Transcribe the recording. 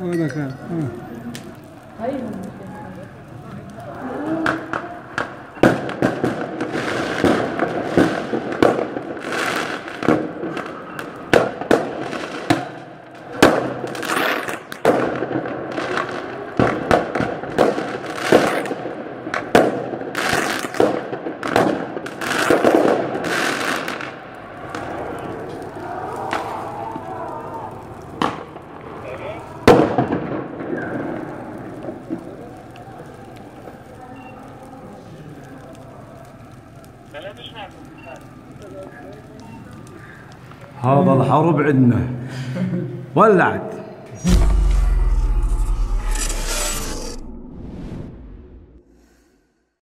هذا كان هذا الحرب عندنا ولعت.